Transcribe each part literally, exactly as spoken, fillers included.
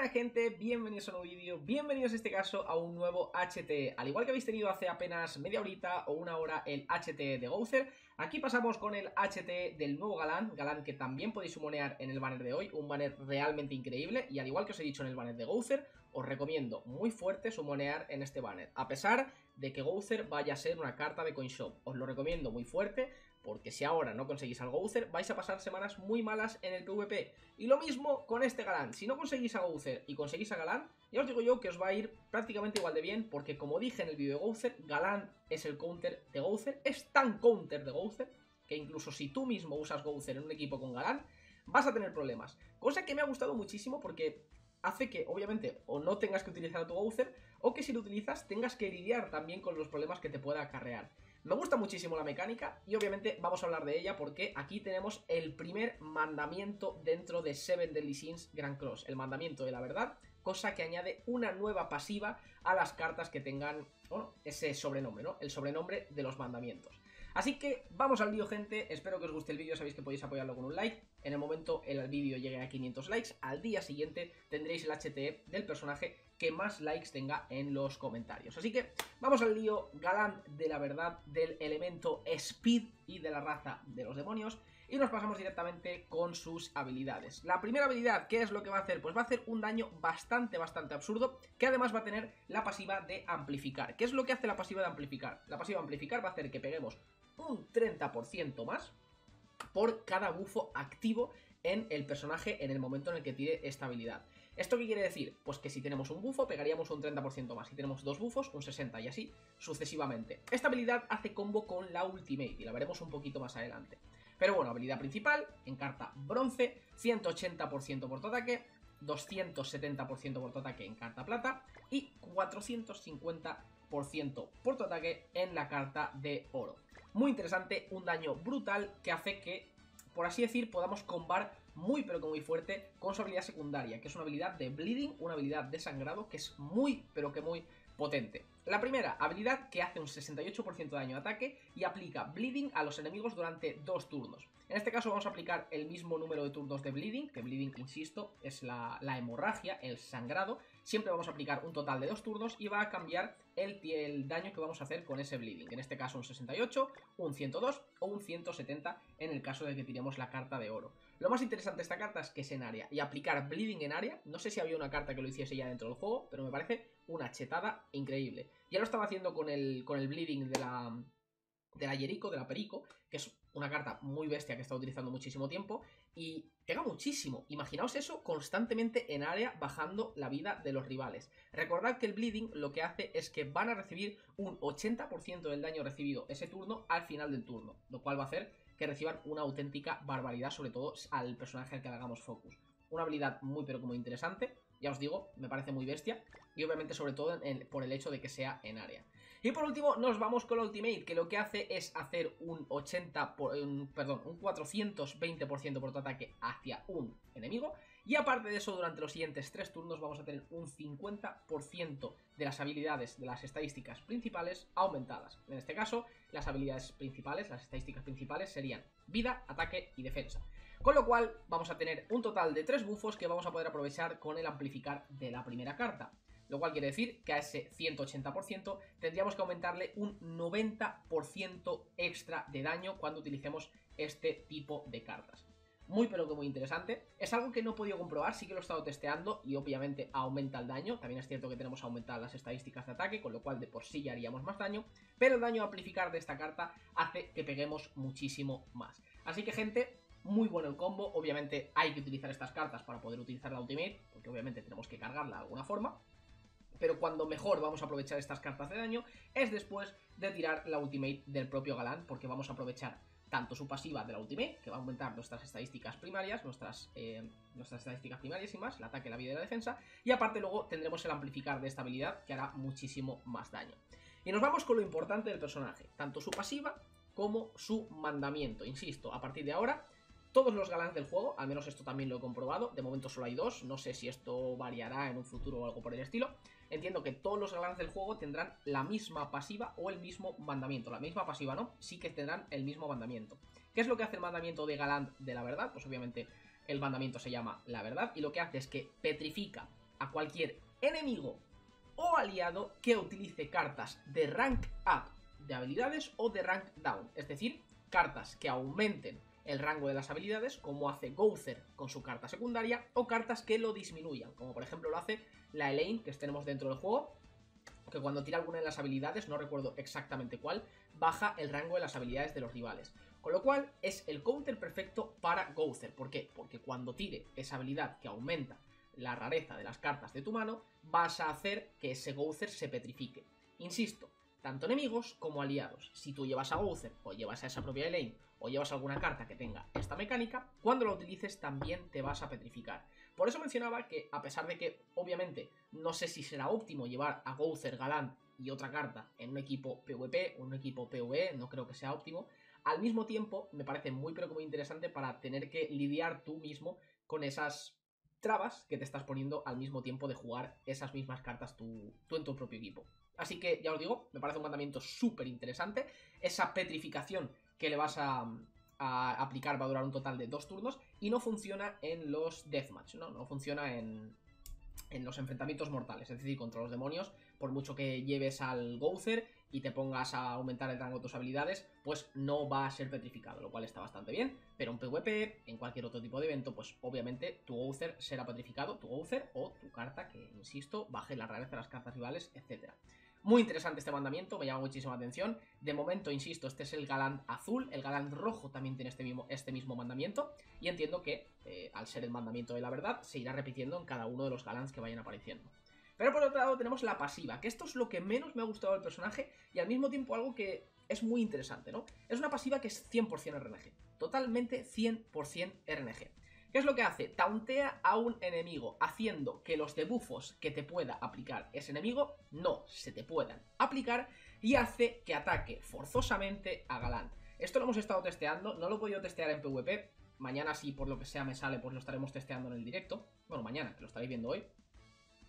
Hola gente, bienvenidos a un nuevo vídeo, bienvenidos en este caso a un nuevo H T E. Al igual que habéis tenido hace apenas media horita o una hora el H T E de Gowther, aquí pasamos con el H T E del nuevo Galand, Galand que también podéis sumonear en el banner de hoy, un banner realmente increíble. Y al igual que os he dicho en el banner de Gowther, os recomiendo muy fuerte sumonear en este banner, a pesar de que Gowther vaya a ser una carta de CoinShop. Os lo recomiendo muy fuerte, porque si ahora no conseguís al Gowther, vais a pasar semanas muy malas en el PvP. Y lo mismo con este Galand. Si no conseguís a Gowther y conseguís a Galand, ya os digo yo que os va a ir prácticamente igual de bien, porque como dije en el vídeo de Gowther, Galand es el counter de Gowther. Es tan counter de Gowther que incluso si tú mismo usas Gowther en un equipo con Galand, vas a tener problemas. Cosa que me ha gustado muchísimo porque hace que, obviamente, o no tengas que utilizar a tu Gowther, o que si lo utilizas tengas que lidiar también con los problemas que te pueda acarrear. Me gusta muchísimo la mecánica y obviamente vamos a hablar de ella, porque aquí tenemos el primer mandamiento dentro de Seven Deadly Sins Grand Cross, el mandamiento de la verdad, cosa que añade una nueva pasiva a las cartas que tengan, bueno, ese sobrenombre, ¿no? El sobrenombre de los mandamientos. Así que vamos al vídeo, gente. Espero que os guste el vídeo, sabéis que podéis apoyarlo con un like. En el momento el vídeo llegue a quinientos likes, al día siguiente tendréis el H T E del personaje que más likes tenga en los comentarios. Así que vamos al lío. Galand de la verdad, del elemento Speed y de la raza de los demonios, y nos pasamos directamente con sus habilidades. La primera habilidad, ¿qué es lo que va a hacer? Pues va a hacer un daño bastante, bastante absurdo, que además va a tener la pasiva de amplificar. ¿Qué es lo que hace la pasiva de amplificar? La pasiva de amplificar va a hacer que peguemos un treinta por ciento más por cada bufo activo en el personaje en el momento en el que tire esta habilidad. ¿Esto qué quiere decir? Pues que si tenemos un bufo pegaríamos un treinta por ciento más, si tenemos dos bufos un sesenta por ciento y así sucesivamente. Esta habilidad hace combo con la Ultimate y la veremos un poquito más adelante. Pero bueno, habilidad principal, en carta bronce, ciento ochenta por ciento por tu ataque, doscientos setenta por ciento por tu ataque en carta plata y cuatrocientos cincuenta por ciento por tu ataque en la carta de oro. Muy interesante, un daño brutal que hace que, por así decir, podamos combar muy pero que muy fuerte con su habilidad secundaria, que es una habilidad de bleeding, una habilidad de sangrado que es muy pero que muy potente. La primera habilidad, que hace un sesenta y ocho por ciento de daño de ataque y aplica bleeding a los enemigos durante dos turnos. En este caso vamos a aplicar el mismo número de turnos de bleeding, que bleeding, insisto, es la, la hemorragia, el sangrado. Siempre vamos a aplicar un total de dos turnos y va a cambiar el, el daño que vamos a hacer con ese bleeding. En este caso un sesenta y ocho, un ciento dos o un ciento setenta en el caso de que tiremos la carta de oro. Lo más interesante de esta carta es que es en área y aplicar bleeding en área. No sé si había una carta que lo hiciese ya dentro del juego, pero me parece una chetada increíble. Ya lo estaba haciendo con el, con el bleeding de la, de la Jericho, de la Perico, que es una carta muy bestia que he estado utilizando muchísimo tiempo y pega muchísimo. Imaginaos eso constantemente en área bajando la vida de los rivales. Recordad que el bleeding lo que hace es que van a recibir un ochenta por ciento del daño recibido ese turno al final del turno, lo cual va a hacer que reciban una auténtica barbaridad, sobre todo al personaje al que le hagamos focus. Una habilidad muy pero muy interesante, ya os digo, me parece muy bestia y obviamente sobre todo en el, por el hecho de que sea en área. Y por último nos vamos con la Ultimate, que lo que hace es hacer un ochenta por, un, perdón, un cuatrocientos veinte por ciento por tu ataque hacia un enemigo, y aparte de eso durante los siguientes tres turnos vamos a tener un cincuenta por ciento de las habilidades de las estadísticas principales aumentadas. En este caso las habilidades principales, las estadísticas principales serían vida, ataque y defensa. Con lo cual vamos a tener un total de tres bufos que vamos a poder aprovechar con el amplificar de la primera carta. Lo cual quiere decir que a ese ciento ochenta por ciento tendríamos que aumentarle un noventa por ciento extra de daño cuando utilicemos este tipo de cartas. Muy pero que muy interesante. Es algo que no he podido comprobar, sí que lo he estado testeando y obviamente aumenta el daño. También es cierto que tenemos aumentadas las estadísticas de ataque, con lo cual de por sí ya haríamos más daño. Pero el daño a amplificar de esta carta hace que peguemos muchísimo más. Así que gente, muy bueno el combo. Obviamente hay que utilizar estas cartas para poder utilizar la Ultimate, porque obviamente tenemos que cargarla de alguna forma. Pero cuando mejor vamos a aprovechar estas cartas de daño es después de tirar la Ultimate del propio Galand, porque vamos a aprovechar tanto su pasiva de la Ultimate, que va a aumentar nuestras estadísticas primarias, nuestras, eh, nuestras estadísticas primarias y más, el ataque, la vida y la defensa, y aparte luego tendremos el amplificar de esta habilidad que hará muchísimo más daño. Y nos vamos con lo importante del personaje, tanto su pasiva como su mandamiento. Insisto, a partir de ahora todos los Galands del juego, al menos esto también lo he comprobado, de momento solo hay dos, no sé si esto variará en un futuro o algo por el estilo. Entiendo que todos los Galands del juego tendrán la misma pasiva o el mismo mandamiento. La misma pasiva no, sí que tendrán el mismo mandamiento. ¿Qué es lo que hace el mandamiento de Galand de la verdad? Pues obviamente el mandamiento se llama la verdad y lo que hace es que petrifica a cualquier enemigo o aliado que utilice cartas de rank up de habilidades o de rank down, es decir, cartas que aumenten el rango de las habilidades, como hace Gowther con su carta secundaria, o cartas que lo disminuyan, como por ejemplo lo hace la Elaine, que tenemos dentro del juego, que cuando tira alguna de las habilidades, no recuerdo exactamente cuál, baja el rango de las habilidades de los rivales. Con lo cual es el counter perfecto para Gowther. ¿Por qué? Porque cuando tire esa habilidad que aumenta la rareza de las cartas de tu mano, vas a hacer que ese Gowther se petrifique. Insisto, tanto enemigos como aliados. Si tú llevas a Gowther, o llevas a esa propia Elaine, o llevas alguna carta que tenga esta mecánica, cuando la utilices también te vas a petrificar. Por eso mencionaba que, a pesar de que, obviamente, no sé si será óptimo llevar a Gowther, Galand y otra carta en un equipo PvP o en un equipo PvE, no creo que sea óptimo, al mismo tiempo me parece muy pero muy interesante para tener que lidiar tú mismo con esas trabas que te estás poniendo al mismo tiempo de jugar esas mismas cartas tú, tú en tu propio equipo. Así que, ya os digo, me parece un mandamiento súper interesante. Esa petrificación que le vas a, a aplicar va a durar un total de dos turnos y no funciona en los deathmatch, ¿no? No funciona en, en los enfrentamientos mortales, es decir, contra los demonios. Por mucho que lleves al Gowther y te pongas a aumentar el rango de tus habilidades, pues no va a ser petrificado, lo cual está bastante bien. Pero en PvP, en cualquier otro tipo de evento, pues obviamente tu Gowther será petrificado, tu Gowther o tu carta que, insisto, baje la rareza de las cartas rivales, etcétera. Muy interesante este mandamiento, me llama muchísima atención. De momento, insisto, este es el Galand azul, el Galand rojo también tiene este mismo, este mismo mandamiento. Y entiendo que, eh, al ser el mandamiento de la verdad, se irá repitiendo en cada uno de los Galands que vayan apareciendo. Pero por otro lado tenemos la pasiva, que esto es lo que menos me ha gustado del personaje y al mismo tiempo algo que es muy interesante, ¿no? Es una pasiva que es cien por cien R N G, totalmente cien por cien R N G. ¿Qué es lo que hace? Tauntea a un enemigo, haciendo que los debuffos que te pueda aplicar ese enemigo no se te puedan aplicar y hace que ataque forzosamente a Galand. Esto lo hemos estado testeando, no lo he podido testear en PvP, mañana si por lo que sea me sale pues lo estaremos testeando en el directo, bueno mañana, que lo estaréis viendo hoy,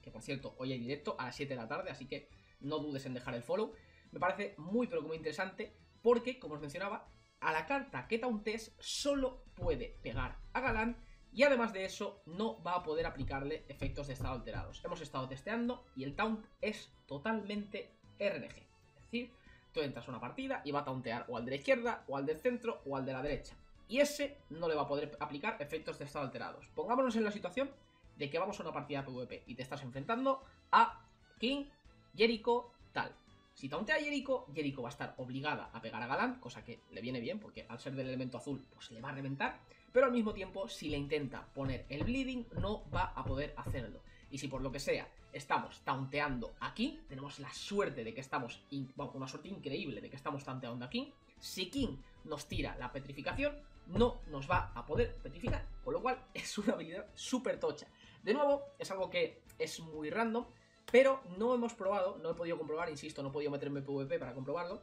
que por cierto hoy hay directo a las siete de la tarde, así que no dudes en dejar el follow. Me parece muy pero muy interesante porque, como os mencionaba, a la carta que tauntes solo puede pegar a Galand. Y además de eso, no va a poder aplicarle efectos de estado alterados. Hemos estado testeando y el taunt es totalmente R N G. Es decir, tú entras a una partida y va a tauntear o al de la izquierda, o al del centro, o al de la derecha. Y ese no le va a poder aplicar efectos de estado alterados. Pongámonos en la situación de que vamos a una partida PvP y te estás enfrentando a King, Jericho, tal. Si tauntea a Jericho, Jericho va a estar obligada a pegar a Galand, cosa que le viene bien porque al ser del elemento azul pues le va a reventar. Pero al mismo tiempo, si le intenta poner el bleeding, no va a poder hacerlo. Y si por lo que sea estamos taunteando a King, tenemos la suerte de que estamos, bueno, una suerte increíble de que estamos taunteando a King. Si King nos tira la petrificación, no nos va a poder petrificar, con lo cual es una habilidad súper tocha. De nuevo, es algo que es muy random, pero no hemos probado, no he podido comprobar, insisto, no he podido meterme en PvP para comprobarlo.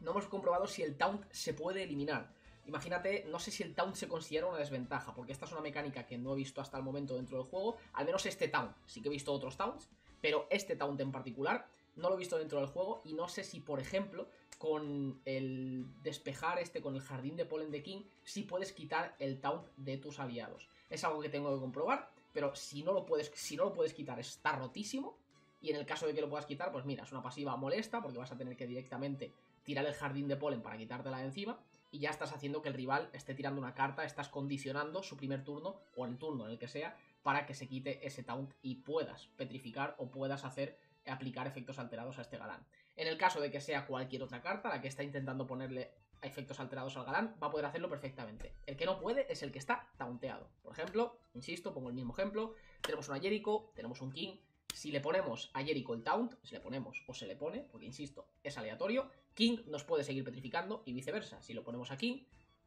No hemos comprobado si el taunt se puede eliminar. Imagínate, no sé si el taunt se considera una desventaja, porque esta es una mecánica que no he visto hasta el momento dentro del juego, al menos este taunt, sí que he visto otros taunts, pero este taunt en particular no lo he visto dentro del juego y no sé si, por ejemplo, con el despejar este, con el jardín de polen de King, si puedes quitar el taunt de tus aliados. Es algo que tengo que comprobar, pero si no lo puedes, si no lo puedes quitar está rotísimo y en el caso de que lo puedas quitar, pues mira, es una pasiva molesta porque vas a tener que directamente tirar el jardín de polen para quitártela de encima. Y ya estás haciendo que el rival esté tirando una carta, estás condicionando su primer turno o el turno en el que sea para que se quite ese taunt y puedas petrificar o puedas hacer aplicar efectos alterados a este Galand. En el caso de que sea cualquier otra carta, la que está intentando ponerle efectos alterados al Galand, va a poder hacerlo perfectamente. El que no puede es el que está taunteado. Por ejemplo, insisto, pongo el mismo ejemplo, tenemos una Jericho, tenemos un King. Si le ponemos a Jericho el taunt, si le ponemos o se le pone, porque insisto, es aleatorio, King nos puede seguir petrificando y viceversa. Si lo ponemos a King,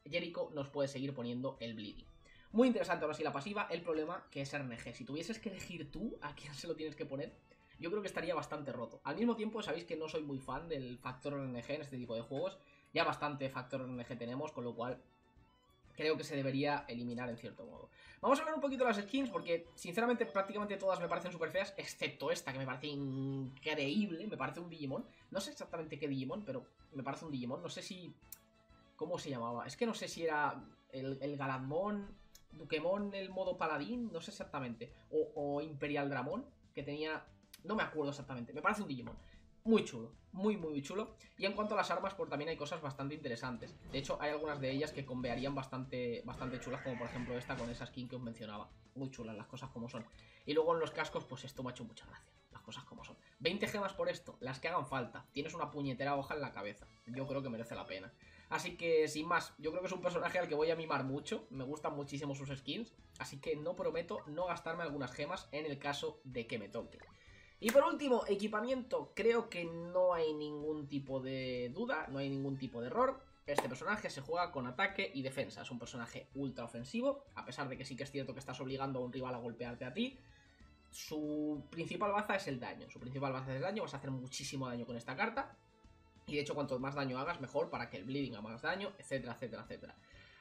Jericho nos puede seguir poniendo el bleeding. Muy interesante ahora sí la pasiva, el problema que es R N G. Si tuvieses que elegir tú a quién se lo tienes que poner, yo creo que estaría bastante roto. Al mismo tiempo, sabéis que no soy muy fan del factor R N G en este tipo de juegos. Ya bastante factor R N G tenemos, con lo cual creo que se debería eliminar en cierto modo. Vamos a hablar un poquito de las skins porque, sinceramente, prácticamente todas me parecen súper feas, excepto esta que me parece increíble, me parece un Digimon. No sé exactamente qué Digimon, pero me parece un Digimon. No sé si... ¿Cómo se llamaba? Es que no sé si era el, el Galandmon Duquemón el modo paladín, no sé exactamente. O, o Imperial Dramón, que tenía... No me acuerdo exactamente, me parece un Digimon. Muy chulo, muy muy chulo. Y en cuanto a las armas, pues también hay cosas bastante interesantes. De hecho, hay algunas de ellas que convearían bastante, bastante chulas, como por ejemplo esta con esa skin que os mencionaba. Muy chulas las cosas como son. Y luego en los cascos, pues esto me ha hecho mucha gracia. Las cosas como son. veinte gemas por esto, las que hagan falta. Tienes una puñetera hoja en la cabeza. Yo creo que merece la pena. Así que, sin más, yo creo que es un personaje al que voy a mimar mucho. Me gustan muchísimo sus skins. Así que no prometo no gastarme algunas gemas en el caso de que me toque. Y por último, equipamiento. Creo que no hay ningún tipo de duda, no hay ningún tipo de error. Este personaje se juega con ataque y defensa. Es un personaje ultra ofensivo, a pesar de que sí que es cierto que estás obligando a un rival a golpearte a ti. Su principal baza es el daño. Su principal baza es el daño. Vas a hacer muchísimo daño con esta carta. Y de hecho, cuanto más daño hagas, mejor, para que el bleeding haga más daño, etcétera, etcétera, etcétera.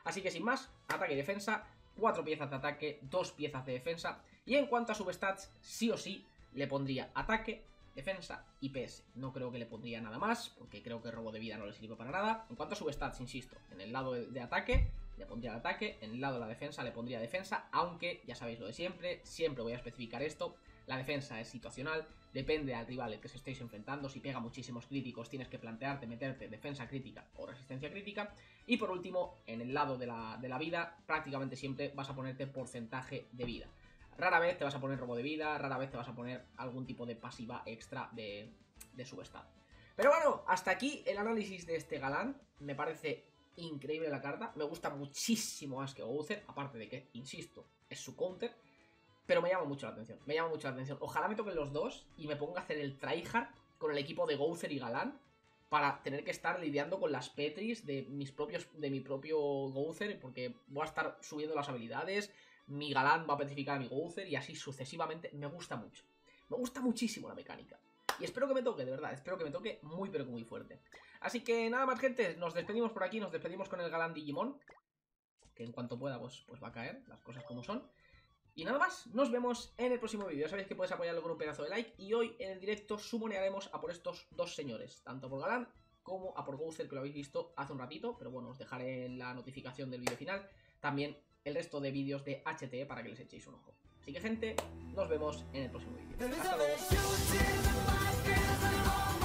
Así que sin más, ataque y defensa. Cuatro piezas de ataque, dos piezas de defensa. Y en cuanto a substats, sí o sí, le pondría ataque, defensa y P S. No creo que le pondría nada más, porque creo que el robo de vida no le sirve para nada. En cuanto a substats, insisto, en el lado de ataque le pondría el ataque, en el lado de la defensa le pondría defensa, aunque ya sabéis lo de siempre, siempre voy a especificar esto. La defensa es situacional, depende al rival al que se estéis enfrentando. Si pega muchísimos críticos, tienes que plantearte meterte defensa crítica o resistencia crítica. Y por último, en el lado de la, de la vida, prácticamente siempre vas a ponerte porcentaje de vida. Rara vez te vas a poner robo de vida, rara vez te vas a poner algún tipo de pasiva extra de, de subestat. Pero bueno, hasta aquí el análisis de este Galand. Me parece increíble la carta, me gusta muchísimo más que Gowther, aparte de que, insisto, es su counter. Pero me llama mucho la atención, me llama mucho la atención. Ojalá me toquen los dos y me ponga a hacer el tryhard con el equipo de Gowther y Galand, para tener que estar lidiando con las petris de, mis propios, de mi propio Gowther, porque voy a estar subiendo las habilidades. Mi Galand va a petrificar a mi Gowther y así sucesivamente. Me gusta mucho. Me gusta muchísimo la mecánica. Y espero que me toque, de verdad. Espero que me toque muy, pero que muy fuerte. Así que nada más, gente. Nos despedimos por aquí. Nos despedimos con el Galand Digimon, que en cuanto pueda, pues, pues va a caer. Las cosas como son. Y nada más. Nos vemos en el próximo vídeo. Sabéis que podéis apoyarlo con un pedazo de like. Y hoy en el directo sumonearemos a por estos dos señores. Tanto por Galand como a por Gowther, que lo habéis visto hace un ratito. Pero bueno, os dejaré la notificación del vídeo final. También el resto de vídeos de H T E para que les echéis un ojo. Así que, gente, nos vemos en el próximo vídeo. Hasta luego.